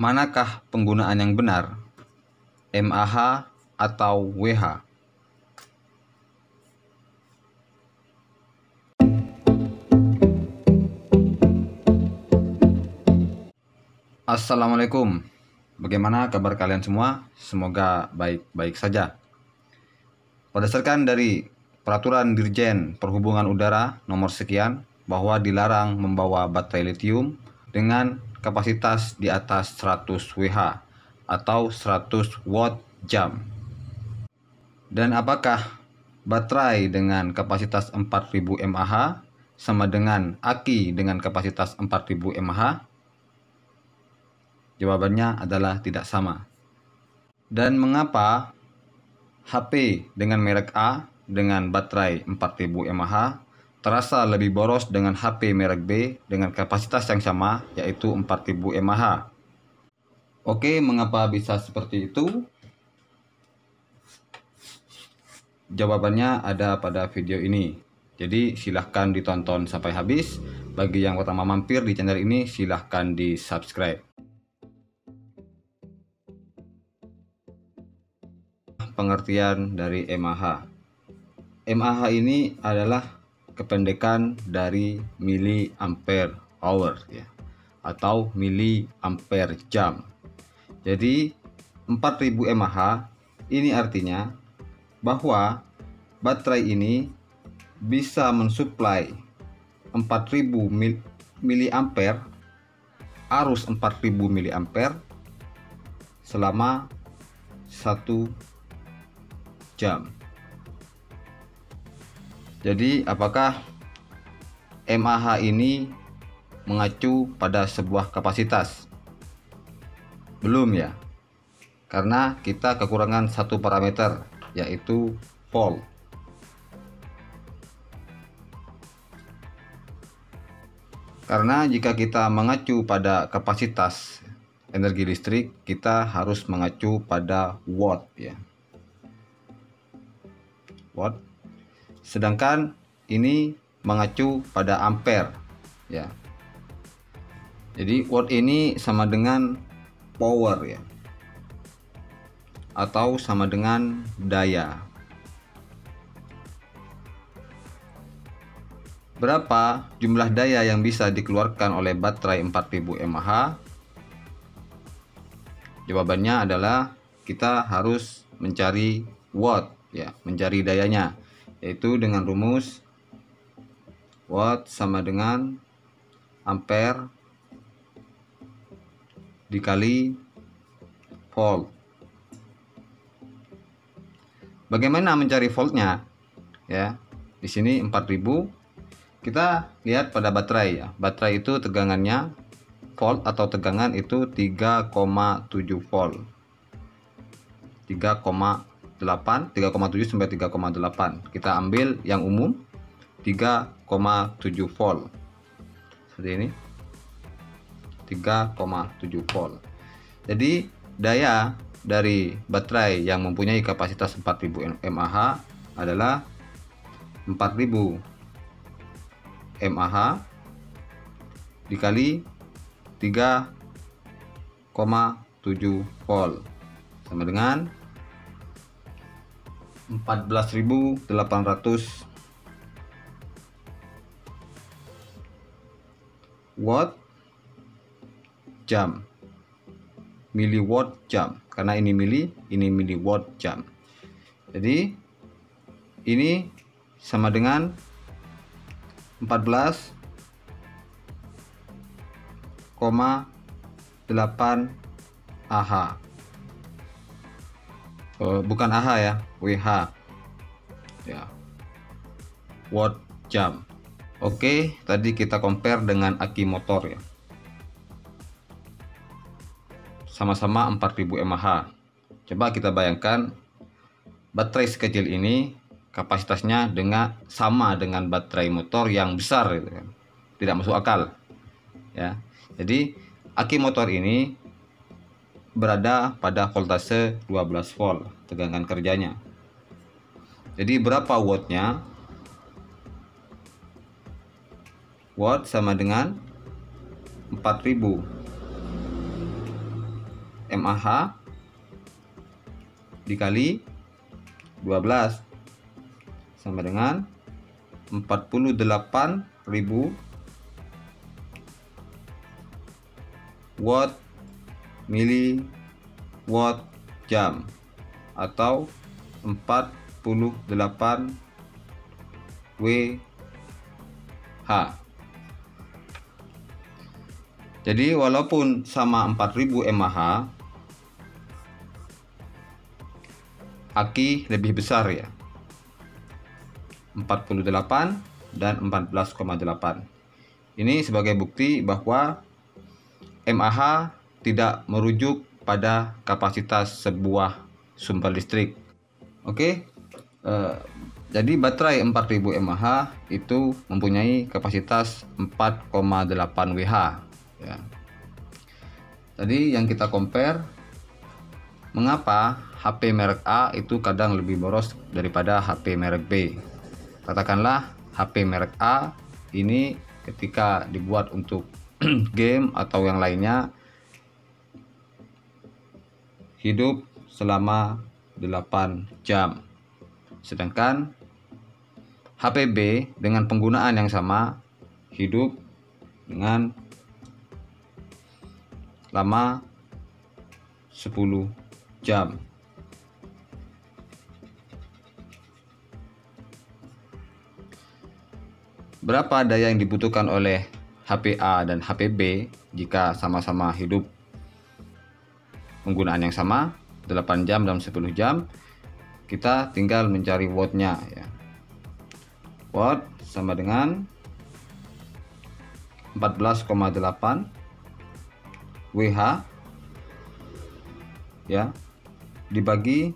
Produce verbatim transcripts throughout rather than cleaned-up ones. Manakah penggunaan yang benar? M A H atau W H? Assalamualaikum. Bagaimana kabar kalian semua? Semoga baik-baik saja. Berdasarkan dari Peraturan Dirjen Perhubungan Udara nomor sekian bahwa dilarang membawa baterai litium dengan kapasitas di atas seratus watt atau seratus watt jam. Dan apakah baterai dengan kapasitas empat ribu mAh sama dengan aki dengan kapasitas empat ribu mAh? Jawabannya adalah tidak sama. Dan mengapa H P dengan merek A dengan baterai empat ribu mAh terasa lebih boros dengan H P merek B dengan kapasitas yang sama, yaitu empat ribu mAh? Oke, mengapa bisa seperti itu? Jawabannya ada pada video ini. Jadi silahkan ditonton sampai habis. Bagi yang pertama mampir di channel ini, silahkan di subscribe. Pengertian dari M A H. M A H ini adalah kependekan dari mili ampere hour ya, atau mili ampere jam. Jadi empat ribu mAh ini artinya bahwa baterai ini bisa mensuplai empat ribu miliampere, arus empat ribu miliampere selama satu jam. Jadi apakah M A H ini mengacu pada sebuah kapasitas? Belum ya, karena kita kekurangan satu parameter, yaitu volt. Karena jika kita mengacu pada kapasitas energi listrik, kita harus mengacu pada watt ya. Watt. Sedangkan ini mengacu pada ampere ya. Jadi watt ini sama dengan power ya, atau sama dengan daya. Berapa jumlah daya yang bisa dikeluarkan oleh baterai empat ribu mAh? Jawabannya adalah kita harus mencari watt ya, mencari dayanya, yaitu dengan rumus watt sama dengan ampere dikali volt. Bagaimana mencari voltnya ya? Di sini empat ribu, kita lihat pada baterai ya. Baterai itu tegangannya, volt atau tegangan itu tiga koma tujuh volt, tiga koma delapan, tiga koma tujuh sampai tiga koma delapan. Kita ambil yang umum tiga koma tujuh volt. Seperti ini. tiga koma tujuh volt. Jadi daya dari baterai yang mempunyai kapasitas empat ribu mAh adalah empat ribu mAh dikali tiga koma tujuh volt sama dengan empat belas ribu delapan ratus watt jam, miliwatt jam, karena ini mili, ini miliwatt jam. Jadi ini sama dengan empat belas koma delapan Ah. Oh, bukan A H ya, W H ya, watt jam. Oke, tadi kita compare dengan aki motor ya, sama-sama empat ribu mAh. Coba kita bayangkan baterai sekecil ini kapasitasnya dengan sama dengan baterai motor yang besar gitu kan. Tidak masuk akal ya. Jadi aki motor ini berada pada voltase dua belas volt tegangan kerjanya. Jadi berapa wattnya? Watt sama dengan 4000 M A H dikali dua belas sama dengan empat puluh delapan ribu watt mili watt jam atau empat puluh delapan W H. Jadi walaupun sama empat ribu M A H, aki lebih besar ya, empat puluh delapan dan empat belas koma delapan. Ini sebagai bukti bahwa M A H tidak merujuk pada kapasitas sebuah sumber listrik. Oke, eh, jadi baterai empat ribu M A H itu mempunyai kapasitas empat koma delapan W H ya. Tadi yang kita compare, mengapa H P merek A itu kadang lebih boros daripada H P merek B. Katakanlah H P merek A ini ketika dibuat untuk game atau yang lainnya hidup selama delapan jam, sedangkan H P B dengan penggunaan yang sama hidup dengan lama sepuluh jam. Berapa daya yang dibutuhkan oleh H P A dan H P B jika sama-sama hidup penggunaan yang sama delapan jam dan sepuluh jam? Kita tinggal mencari wattnya ya. Watt sama dengan empat belas koma delapan W H ya dibagi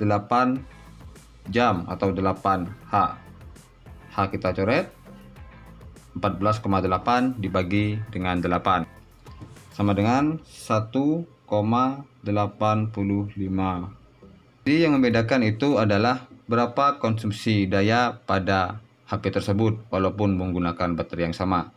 delapan jam atau delapan H. H kita coret, empat belas koma delapan dibagi dengan delapan sama dengan satu koma delapan lima. Jadi yang membedakan itu adalah berapa konsumsi daya pada H P tersebut walaupun menggunakan baterai yang sama.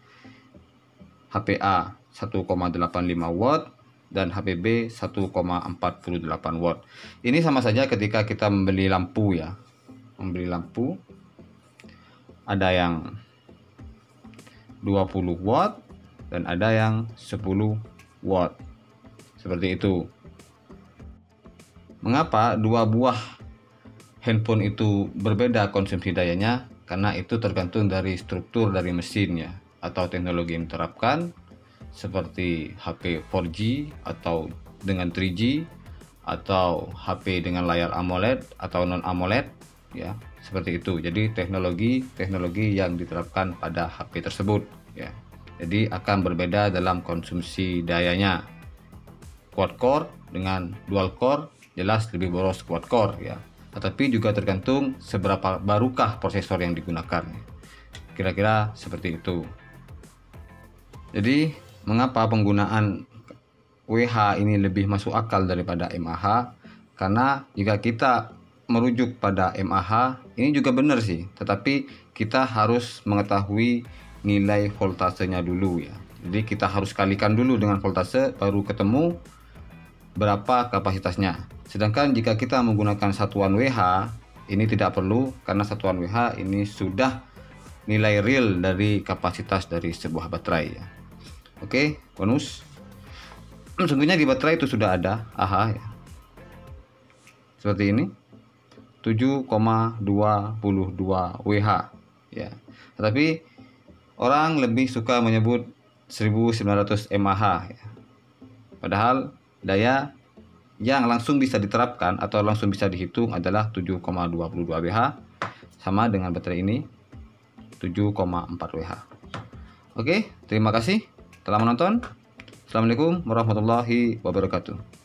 H P A satu koma delapan lima watt dan H P B satu koma empat delapan watt. Ini sama saja ketika kita membeli lampu ya. Membeli lampu ada yang dua puluh watt dan ada yang sepuluh watt. Seperti itu. Mengapa dua buah handphone itu berbeda konsumsi dayanya? Karena itu tergantung dari struktur dari mesinnya atau teknologi yang diterapkan, seperti H P empat G atau dengan tiga G atau H P dengan layar AMOLED atau non AMOLED ya, seperti itu. Jadi teknologi-teknologi yang diterapkan pada H P tersebut ya. Jadi akan berbeda dalam konsumsi dayanya. Quad core dengan dual core jelas lebih boros quad core ya, tetapi juga tergantung seberapa barukah prosesor yang digunakan, kira-kira seperti itu. Jadi mengapa penggunaan W H ini lebih masuk akal daripada M A H? Karena jika kita merujuk pada M A H ini juga benar sih, tetapi kita harus mengetahui nilai voltasenya dulu ya. Jadi kita harus kalikan dulu dengan voltase baru ketemu berapa kapasitasnya. Sedangkan jika kita menggunakan satuan W H ini tidak perlu, karena satuan W H ini sudah nilai real dari kapasitas dari sebuah baterai ya. Oke, bonus. Sesungguhnya di baterai itu sudah ada A H ya. Seperti ini tujuh koma dua dua W H ya. Tetapi orang lebih suka menyebut seribu sembilan ratus M A H ya. Padahal daya yang langsung bisa diterapkan atau langsung bisa dihitung adalah tujuh koma dua dua W H, sama dengan baterai ini tujuh koma empat W H. Oke, terima kasih telah menonton. Assalamualaikum warahmatullahi wabarakatuh.